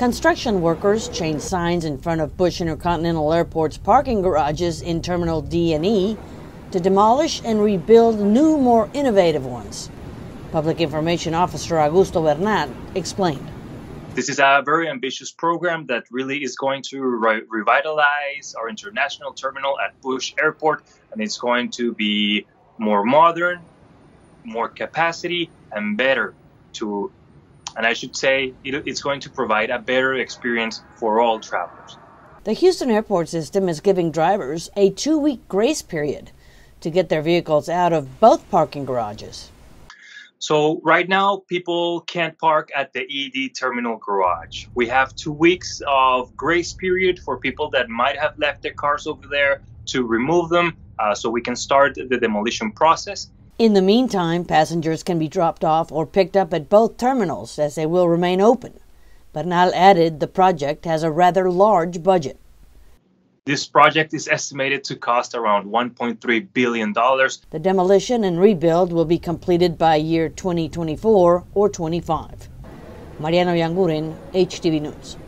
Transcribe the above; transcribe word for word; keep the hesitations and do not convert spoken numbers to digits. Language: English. Construction workers changed signs in front of Bush Intercontinental Airport's parking garages in Terminal D and E to demolish and rebuild new, more innovative ones. Public Information Officer Augusto Bernal explained. This is a very ambitious program that really is going to re revitalize our international terminal at Bush Airport, and it's going to be more modern, more capacity, and better to, and I should say, it, it's going to provide a better experience for all travelers. The Houston Airport System is giving drivers a two-week grace period to get their vehicles out of both parking garages. So right now, people can't park at the E D terminal garage. We have two weeks of grace period for people that might have left their cars over there to remove them uh, so we can start the demolition process. In the meantime, passengers can be dropped off or picked up at both terminals as they will remain open. Bernal added the project has a rather large budget. This project is estimated to cost around one point three billion dollars. The demolition and rebuild will be completed by year twenty twenty-four or twenty-five. Mariana Oyanguren, H T V News.